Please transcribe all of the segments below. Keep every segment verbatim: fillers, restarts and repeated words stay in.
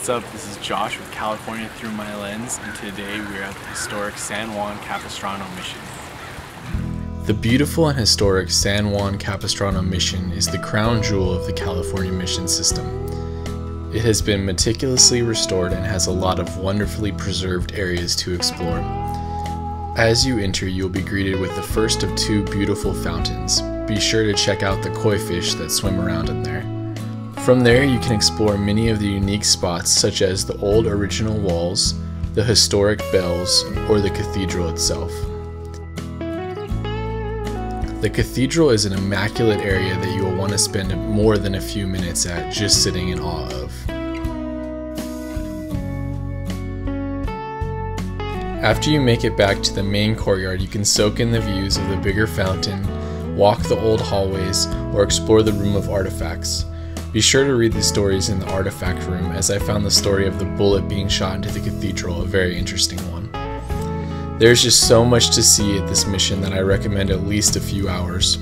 What's up? This is Josh with California Through My Lens, and today we're at the historic San Juan Capistrano Mission. The beautiful and historic San Juan Capistrano Mission is the crown jewel of the California Mission System. It has been meticulously restored and has a lot of wonderfully preserved areas to explore. As you enter, you'll be greeted with the first of two beautiful fountains. Be sure to check out the koi fish that swim around in there. From there, you can explore many of the unique spots such as the old original walls, the historic bells, or the cathedral itself. The cathedral is an immaculate area that you will want to spend more than a few minutes at just sitting in awe of. After you make it back to the main courtyard, you can soak in the views of the bigger fountain, walk the old hallways, or explore the Room of Artifacts. Be sure to read the stories in the artifact room, as I found the story of the bullet being shot into the cathedral a very interesting one. There's just so much to see at this mission that I recommend at least a few hours.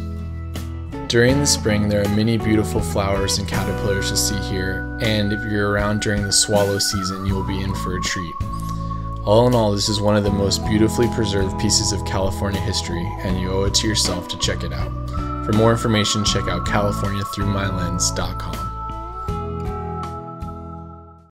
During the spring, there are many beautiful flowers and caterpillars to see here, and if you're around during the swallow season, you will be in for a treat. All in all, this is one of the most beautifully preserved pieces of California history, and you owe it to yourself to check it out. For more information, check out California Through My Lens dot com.